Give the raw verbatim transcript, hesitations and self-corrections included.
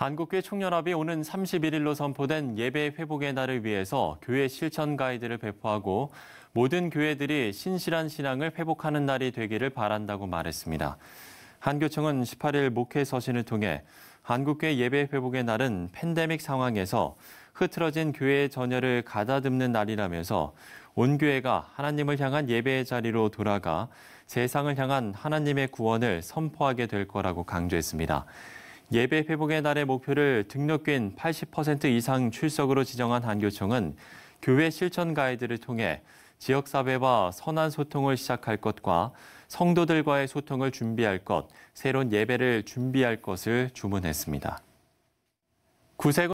한국교회 총연합이 오는 삼십일일로 선포된 예배 회복의 날을 위해서 교회 실천 가이드를 배포하고 모든 교회들이 신실한 신앙을 회복하는 날이 되기를 바란다고 말했습니다. 한교총은 십팔일 목회 서신을 통해 한국교회 예배 회복의 날은 팬데믹 상황에서 흐트러진 교회의 전열을 가다듬는 날이라면서 온 교회가 하나님을 향한 예배의 자리로 돌아가 세상을 향한 하나님의 구원을 선포하게 될 거라고 강조했습니다. 예배 회복의 날의 목표를 등록교인 팔십 퍼센트 이상 출석으로 지정한 한교총은 교회 실천 가이드를 통해 지역사회와 선한 소통을 시작할 것과 성도들과의 소통을 준비할 것, 새로운 예배를 준비할 것을 주문했습니다. 구세군